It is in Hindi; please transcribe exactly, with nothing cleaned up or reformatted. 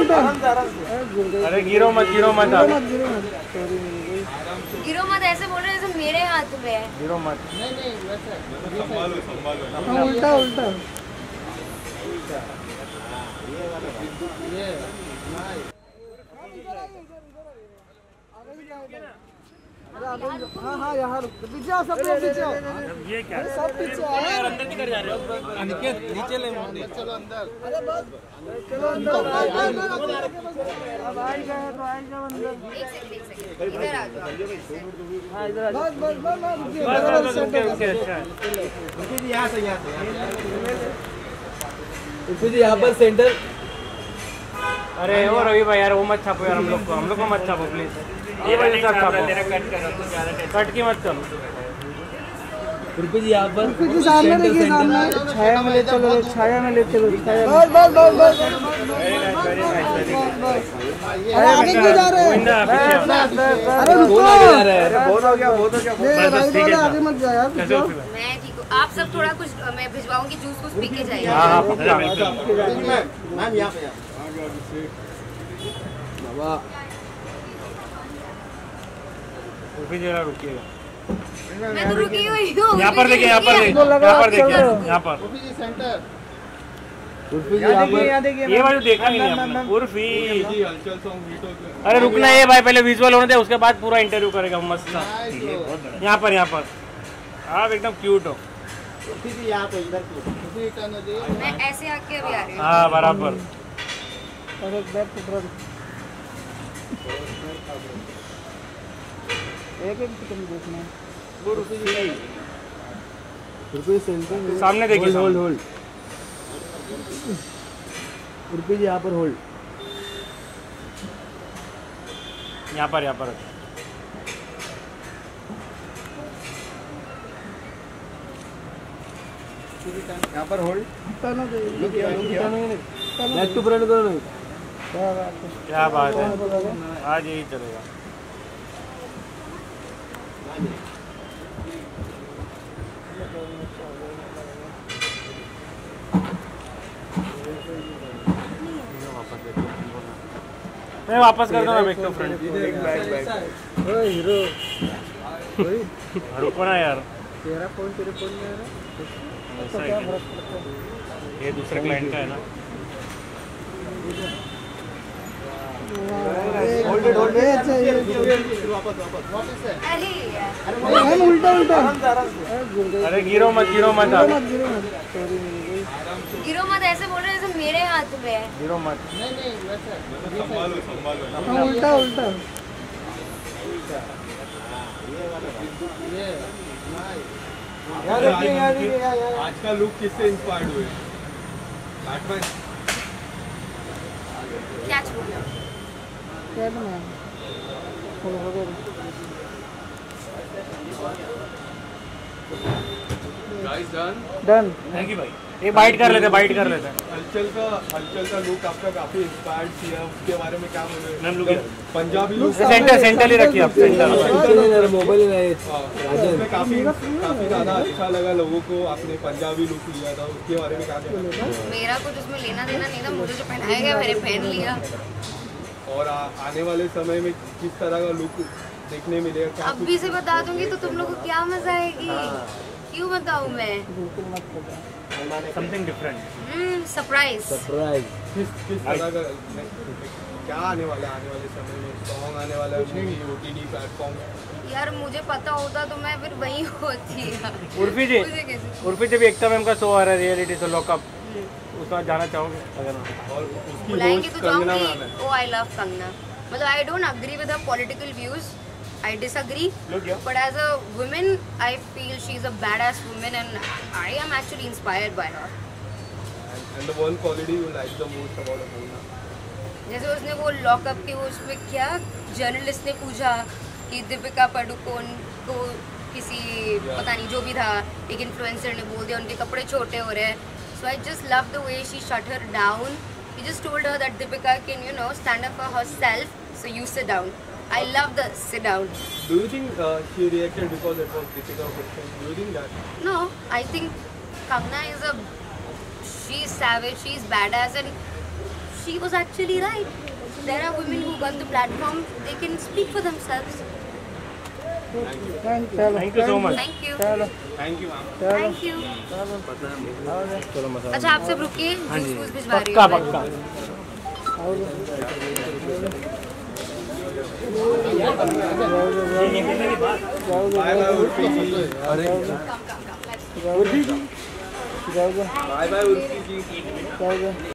उधर। अरे गिरो मत गिरो मत गिरो मत ऐसे बोल रहे जैसे मेरे हाथ में है। गिरो मत नहीं नहीं वैसे संभालो संभालो उल्टा उल्टा हाँ हाँ यार पीछे आओ सब लोग पीछे आओ। ये क्या सब पीछे आओ यार अंदर निकल जा रहे हो। अंकित नीचे ले मुझे चलो अंदर। अरे बस चलो अंदर अब आएगा तो आएगा अंदर। एक सेकंड एक सेकंड इधर आ जाओ। हाँ इधर आ जाओ। बस बस बस रुकिए बस रुकिए रुकिए रुकिए यहाँ से यहाँ से रुकिए यहाँ पर सेंटर। अरे वो रवि भाई यार वो मत छापो यार हम लोग को हम लोग को मत छापो प्लीज। ये वाली सब छापो तेरा कट करो तो ज्यादा कट की मत करो। रुपीजी यहां पर रुपीजी सामने देखिए सामने छाया में ले चलो छाया में ले चलो छाया में बस बस बस बस। अरे आगे क्यों जा रहे हो? अरे रुको अरे बहुत हो गया बहुत हो गया बस ठीक है आगे मत जाओ यार। मैं ठीक हूं आप सब थोड़ा कुछ मैं भिजवाऊंगी जूस कुछ पी के जाइए। हां बिल्कुल बिल्कुल मैम यहां पे आ बाबा जरा रुकिएगा। मैं तो रुकी हुई हूं। यहाँ पर देखिए यहाँ पर देखिए यहाँ पर देखिए यहाँ पर उर्फी सेंटर उर्फी यहाँ देखिए यहाँ देखिए ये वाला देखा ही नहीं आपने उर्फी। अरे रुकना है भाई पहले विजुअल होने दे उसके बाद पूरा इंटरव्यू करेगा मस्त सा। यहाँ पर यहाँ पर आप एकदम क्यूट हो। यहाँ पे इधर मैं ऐसे आके अभी आ रही हूँ। हाँ बराबर एक एक कितने देखना है वो रुपए नहीं रुपए सेंटर में सामने देखिए होल्ड होल्ड रुपए जी यहाँ पर होल्ड यहाँ पर यहाँ पर यहाँ पर होल्ड ताना दे लुकिया लुकिया नेट टू प्रेड करो नहीं क्या बात है आज यही चलेगा। मैं वापस कर दो ना बैक टू फ्रंट। ओए हीरो ओए रुको ना यार तेरा फोन तेरे फोन में आ रहा है। ये दूसरे क्लाइंट का है ना। होल्ड होल्ड अच्छा ये वापस वापस वापस है। अरे यार अरे उल्टा उल्टा अरे गिरो मत गिरो मत गिरो मत ऐसे बोल रहे जैसे मेरे हाथ में है। गिरो मत नहीं नहीं वैसे संभालो संभालो उल्टा उल्टा ये वाला ये यार देखिए यार यार आज का लुक किससे इंस्पायर्ड हुए? काटवा क्या हो गया? क्या बना? हो गया। Guys done? Done. Thank you भाई। ये बाइट कर लेते हैं बाइट कर लेते हैं। हलचल का हलचल का लुक आपका काफी इंस्पायर्ड किया उसके बारे में क्या बोले? पंजाबी लुक सेंटर सेंटर ही रखिए आप सेंटर मोबाइल राजन काफी काफी ज्यादा अच्छा लगा लोगों को। आपने पंजाबी लुक लिया था उसके बारे में क्या बोले? मेरा कुछ उसमें लेना देना नहीं था मुझे जो पहनाया गया मैंने पहन लिया। और आ, आने वाले समय में किस तरह का लुक देखने मिलेगा? अभी से बता दूंगी तो तुम लोगों को क्या मजा आएगी क्यों बताऊं मैं समथिंग डिफरेंट सरप्राइज सरप्राइज किस किस तरह का क्या आने वाला आने वाले समय में सॉन्ग आने वाला है ओटीटी प्लेटफॉर्म में? यार मुझे पता होता तो मैं फिर वही होती है। उर्फी जी उर्फी जी भी एकता मैम का शो आ रहा है रियलिटी शो लॉकअप उसमें जाना चाहोगे? अगर और उसकी होस्ट कंगना मैम है। ओ आई लव कंगना मतलब I don't agree with her political views I disagree, but as a woman, I feel she's a badass woman, and I am actually inspired by her. And, and the one quality you like the most about a woman? जैसे उसने वो लॉकअप के उसमें क्या जर्नलिस्ट ने पूछा कि दीपिका पादुकोण को किसी पता नहीं जो भी था एक इन्फ्लुएंसर ने बोल दिया उनके कपड़े छोटे हो रहे हैं। So I just love the way she shut her down. She just told her that Deepika can you know stand up for herself, so you sit down. I love the sit down. Do you think uh, she reacted because it was difficult question? Do you think that? No, I think Kanna is a she's savage, she's badass, and she she was actually right. There are women who got the platform. They can speak for themselves. Thank you. Thank you. Thank you so much. Thank you. Thank you, ma'am. Thank you. अच्छा आप सब रुकिए, जूस भिजवा रही हूँ। पक्का पक्का। बाय बाय उर्फी जी।